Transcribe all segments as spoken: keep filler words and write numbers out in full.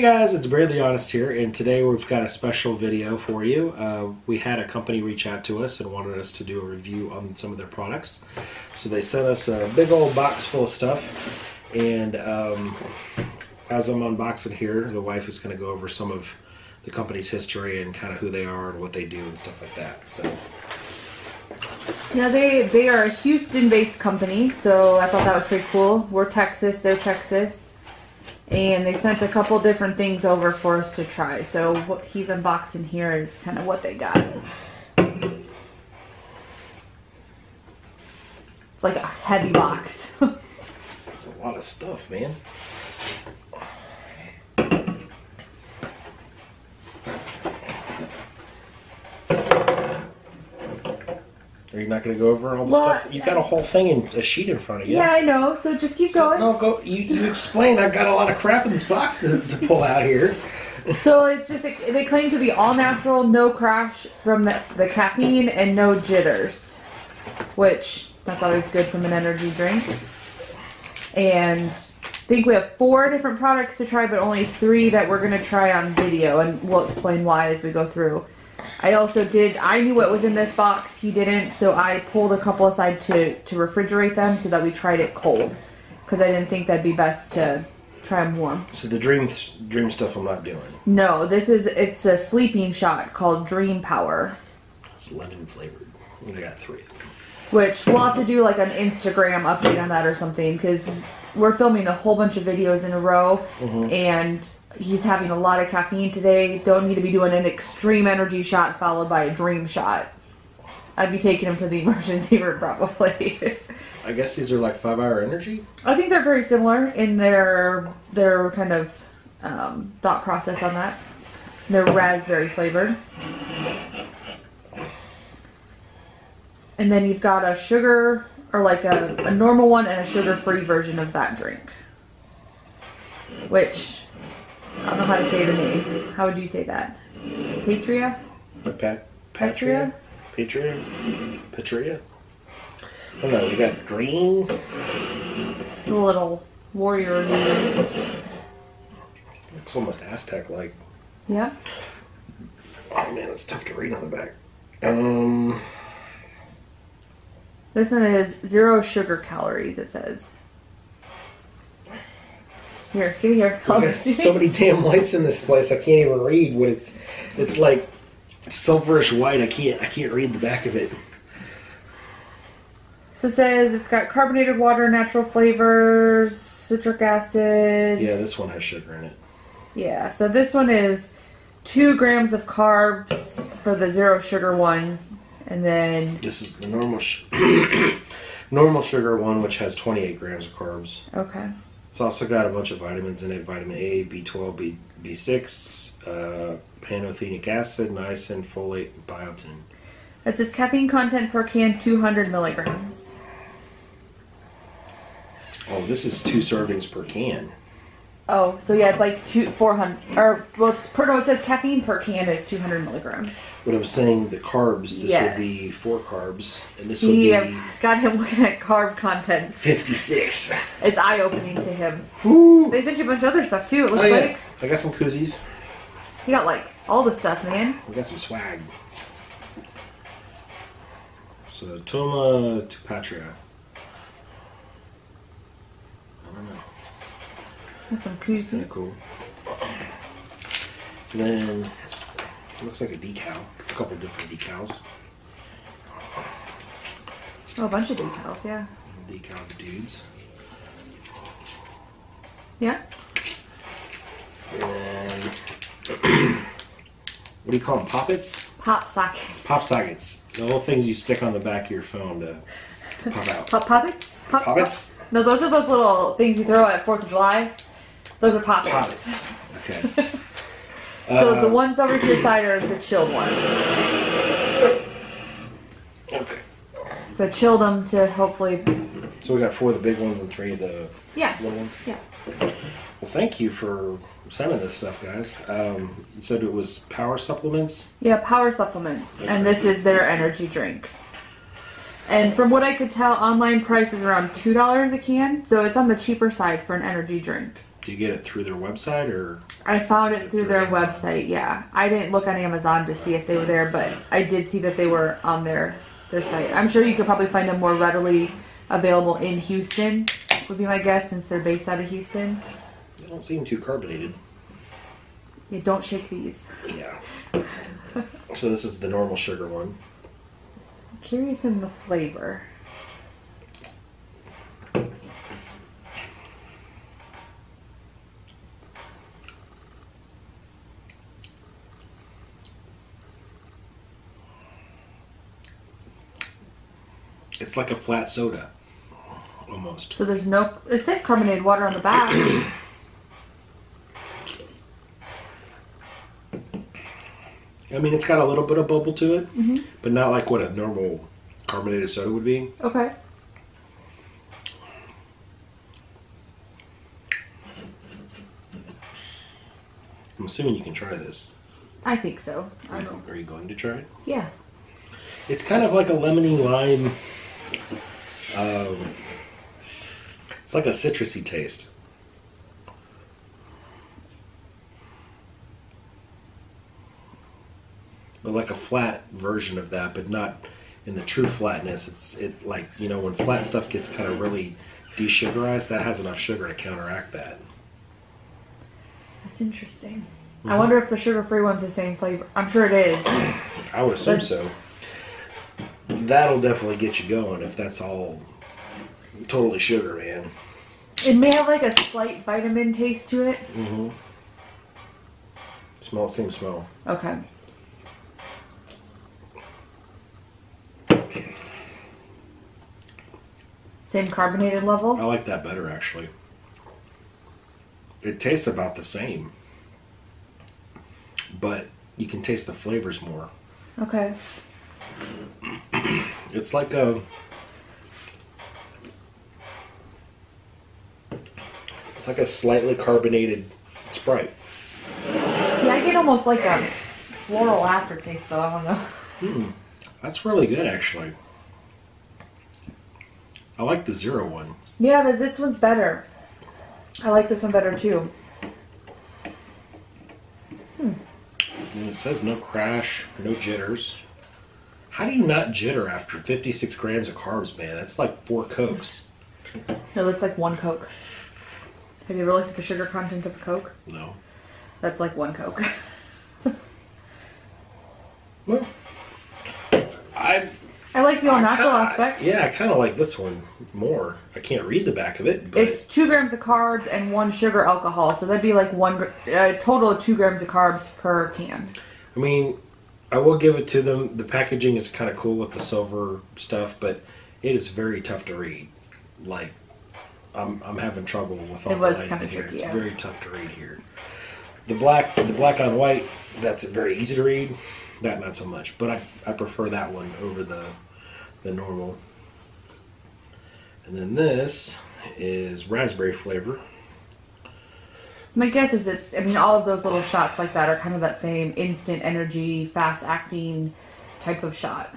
Hey guys, it's Bradley Honest here, and today we've got a special video for you. Uh, we had a company reach out to us and wanted us to do a review on some of their products. So they sent us a big old box full of stuff, and um, as I'm unboxing here, the wife is going to go over some of the company's history and kind of who they are and what they do and stuff like that. So. Yeah, they, they are a Houston-based company, so I thought that was pretty cool. We're Texas, they're Texas. And they sent a couple different things over for us to try. So what he's unboxing here is kind of what they got. It's like a heavy box. That's a lot of stuff, man. Are you not going to go over all the well, stuff? You've got a whole thing in a sheet in front of you. Yeah, I know. So just keep so, going. No, go. You, you explained. I've got a lot of crap in this box to, to pull out here. So it's just they claim to be all natural, no crash from the, the caffeine, and no jitters, which that's always good from an energy drink. And I think we have four different products to try, but only three that we're going to try on video, and we'll explain why as we go through. I also did, I knew what was in this box, he didn't, so I pulled a couple aside to, to refrigerate them so that we tried it cold. Because I didn't think that'd be best to try them warm. So the dream dream stuff I'm not doing. No, this is, it's a sleeping shot called Dream Power. It's lemon flavored. We got three. Which, we'll have to do like an Instagram update on that or something, because we're filming a whole bunch of videos in a row, mm-hmm. and... he's having a lot of caffeine today. Don't need to be doing an extreme energy shot followed by a dream shot. I'd be taking him to the emergency room probably. I guess these are like five hour energy? I think they're very similar in their their kind of um, thought process on that. They're raspberry flavored. And then you've got a sugar, or like a, a normal one and a sugar-free version of that drink. Which... I don't know how to say the name. How would you say that? Patria? Pa Patria? Patria? Patria? I don't know. You got green. The little warrior. Looks almost Aztec-like. Yeah. Oh man, it's tough to read on the back. Um. This one is zero sugar calories, it says. Here, give me here. So many damn lights in this place. I can't even read what it's. It's like silverish white. I can't. I can't read the back of it. So it says it's got carbonated water, natural flavors, citric acid. Yeah, this one has sugar in it. Yeah. So this one is two grams of carbs for the zero sugar one, and then this is the normal sh normal sugar one, which has twenty-eight grams of carbs. Okay. It's also got a bunch of vitamins in it, vitamin A, B twelve, B, B six, uh, pantothenic acid, niacin, folate, and biotin. It says caffeine content per can, two hundred milligrams. Oh, this is two servings per can. Oh, so yeah, it's like two, four hundred, or, well, it's per, no, it says caffeine per can is two hundred milligrams. But I was saying the carbs, this yes. would be four carbs, and this See, would be... I've got him looking at carb content. fifty-six. It's eye-opening to him. Ooh. They sent you a bunch of other stuff, too, it looks oh, yeah. like. I got some koozies. You got, like, all the stuff, man. I got some swag. So, Toma to Patria. I don't know. That's some koozies. Kind of cool. And then it looks like a decal. A couple different decals. Oh, a bunch of decals, yeah. Decal dudes. Yeah. And then, what do you call them? Poppets? Pop sockets. Pop sockets. The little things you stick on the back of your phone to pop out. Pop poppet? Pop poppets? Pop. No, those are those little things you throw at fourth of July. Those are pop pops. Okay. So uh, the ones over to your side are the chilled ones. Okay. So chill them to hopefully. So we got four of the big ones and three of the yeah. little ones? Yeah. Well, thank you for sending this stuff, guys. Um, you said it was Power Supplements? Yeah, Power Supplements. Okay. And this is their energy drink. And from what I could tell, online price is around two dollars a can. So it's on the cheaper side for an energy drink. Do you get it through their website, or? I found it, it through, through their Amazon? website, yeah. I didn't look on Amazon to see if they were there, but I did see that they were on their, their site. I'm sure you could probably find them more readily available in Houston, would be my guess, since they're based out of Houston. They don't seem too carbonated. Yeah, don't shake these. Yeah. So this is the normal sugar one. I'm curious in the flavor. It's like a flat soda, almost. So there's no, it says carbonated water on the back. I mean, it's got a little bit of bubble to it, mm-hmm. but not like what a normal carbonated soda would be. Okay. I'm assuming you can try this. I think so. I don't know. Are you going to try it? Yeah. It's kind of like a lemony lime. Um, it's like a citrusy taste. But like a flat version of that, but not in the true flatness. It's it like, you know, when flat stuff gets kind of really desugarized, that has enough sugar to counteract that. That's interesting. Mm-hmm. I wonder if the sugar-free one's the same flavor. I'm sure it is. I would assume That's... so. That'll definitely get you going if that's all totally sugar, man. It may have like a slight vitamin taste to it. Mm-hmm. Smell, same smell. Okay. Same carbonated level? I like that better, actually. It tastes about the same, but you can taste the flavors more. Okay. It's like a, it's like a slightly carbonated Sprite. See, I get almost like a floral aftertaste, though. I don't know. Mm, that's really good, actually. I like the zero one. Yeah, this one's better. I like this one better too. Hmm. And it says no crash, no jitters. How do you not jitter after fifty-six grams of carbs, man? That's like four Cokes. No, that's like one Coke. Have you ever looked at the sugar content of a Coke? No. That's like one Coke. Well, I... I like the all natural aspect. Yeah, I kind of like this one more. I can't read the back of it. But it's two grams of carbs and one sugar alcohol, so that'd be like one uh, total of two grams of carbs per can. I mean... I will give it to them. The packaging is kind of cool with the silver stuff, but it is very tough to read. Like, I'm I'm having trouble with all the lighting here. It's very tough to read here. The black, the black on white, that's very easy to read. That not so much, but I I prefer that one over the the normal. And then this is raspberry flavor. So my guess is it's, I mean, all of those little shots like that are kind of that same instant energy, fast-acting type of shot.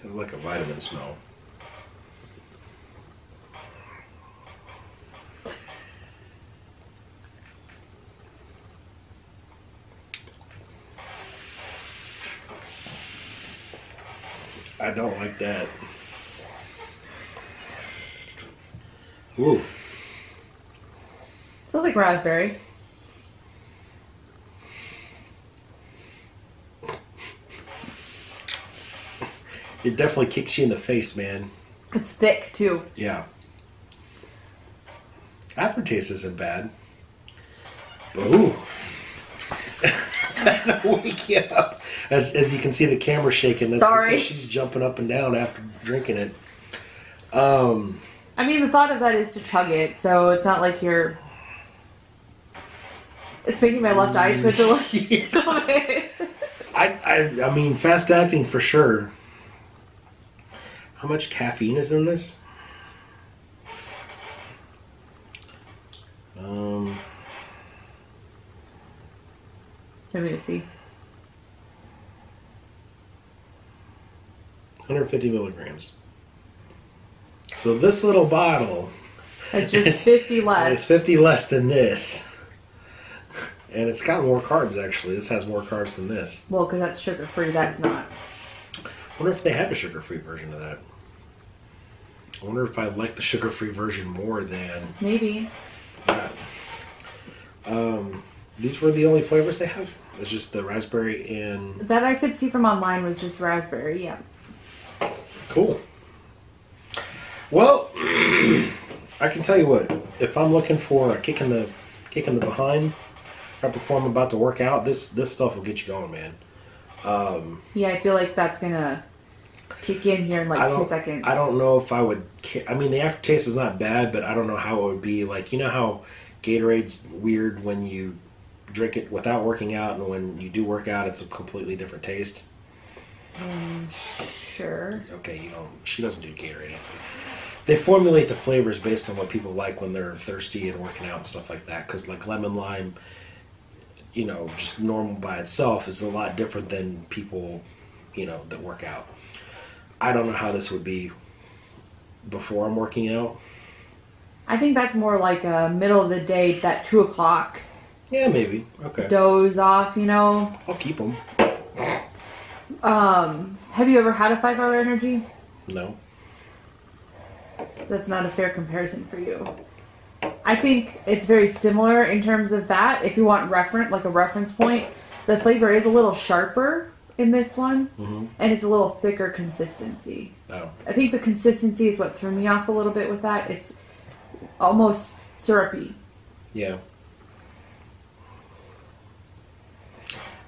It's like a vitamin smell. I don't like that. Ooh. Smells like raspberry. It definitely kicks you in the face, man. It's thick, too. Yeah. Aftertaste isn't bad. But ooh. That'll wake you up. As, as you can see, the camera's shaking. That's Sorry. She's jumping up and down after drinking it. Um, I mean, the thought of that is to chug it, so it's not like you're... It's making my left um, eye twitch a little bit. I, I, I mean, fast acting for sure. How much caffeine is in this? Um. Let me see. one hundred fifty milligrams. So this little bottle. It's just it's, fifty less. It's fifty less than this. And it's got more carbs, actually. This has more carbs than this. Well, because that's sugar-free. That's not. I wonder if they have a sugar-free version of that. I wonder if I like the sugar-free version more than... Maybe. That. Um, these were the only flavors they have. It's just the raspberry and... That I could see from online was just raspberry, yeah. Cool. Well, I can tell you what. If I'm looking for a kick in the, kick in the behind... right before I'm about to work out, this this stuff will get you going, man. Um, yeah, I feel like that's gonna kick in here in like two seconds. I don't know if I would. I mean, the aftertaste is not bad, but I don't know how it would be. Like, you know how Gatorade's weird when you drink it without working out, and when you do work out, it's a completely different taste. Um, sure. Okay, you don't. She doesn't do Gatorade. They formulate the flavors based on what people like when they're thirsty and working out and stuff like that. Because like lemon lime. You know, just normal by itself is a lot different than people, you know, that work out. I don't know how this would be before I'm working out. I think that's more like a middle of the day, that two o'clock. Yeah, maybe. Okay. Doze off, you know. I'll keep them. Um, have you ever had a five hour energy? No. That's not a fair comparison for you. I think it's very similar in terms of that. If you want reference, like a reference point, the flavor is a little sharper in this one, mm-hmm. and it's a little thicker consistency. Oh. I think the consistency is what threw me off a little bit with that. It's almost syrupy. Yeah.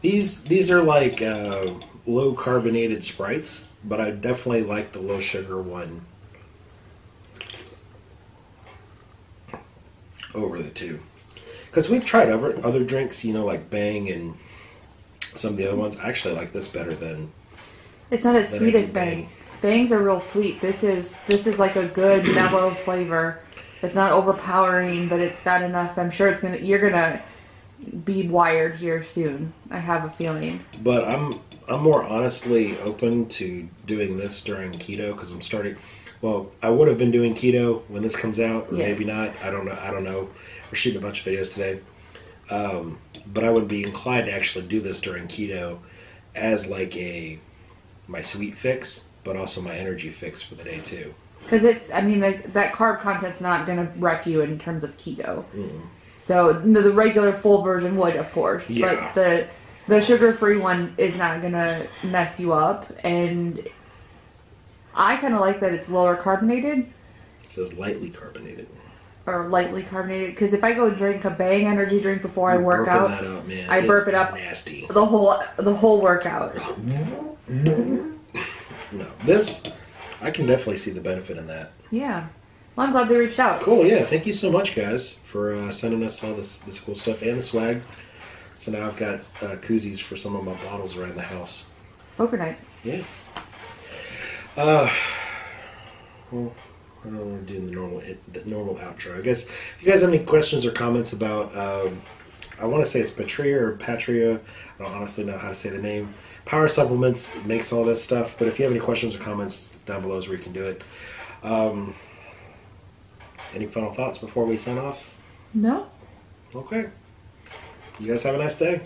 These these are like uh, low carbonated Sprites, but I definitely like the low sugar one. Over the two, because we've tried other other drinks, you know, like Bang and some of the other ones. I actually like this better than. It's not as sweet as Bang. Bangs are real sweet. This is this is like a good mellow flavor. It's not overpowering, but it's got enough. I'm sure it's gonna. You're gonna be wired here soon. I have a feeling. But I'm I'm more honestly open to doing this during keto because I'm starting. Well, I would have been doing keto when this comes out, or yes. Maybe not. I don't know. I don't know. We're shooting a bunch of videos today, um, but I would be inclined to actually do this during keto as like a my sweet fix, but also my energy fix for the day too. Because it's, I mean, like, that carb content's not going to wreck you in terms of keto. Mm. So the, the regular full version would, of course, yeah. But the the sugar-free one is not going to mess you up and. I kind of like that it's lower carbonated. It says lightly carbonated. Or lightly carbonated, because if I go drink a Bang energy drink before You're I work out, that up, man. I it's burp it up. Nasty. The whole the whole workout. No, this I can definitely see the benefit in that. Yeah, well, I'm glad they reached out. Cool, yeah. Thank you so much, guys, for uh, sending us all this this cool stuff and the swag. So now I've got uh, koozies for some of my bottles around the house. Overnight. Yeah. Uh, well, I don't want to do the normal the normal outro. I guess if you guys have any questions or comments about, um, I want to say it's Patria or Patria. I don't honestly know how to say the name. Power Supplements makes all this stuff. But if you have any questions or comments down below, is where you can do it. Um, any final thoughts before we sign off? No. Okay. You guys have a nice day.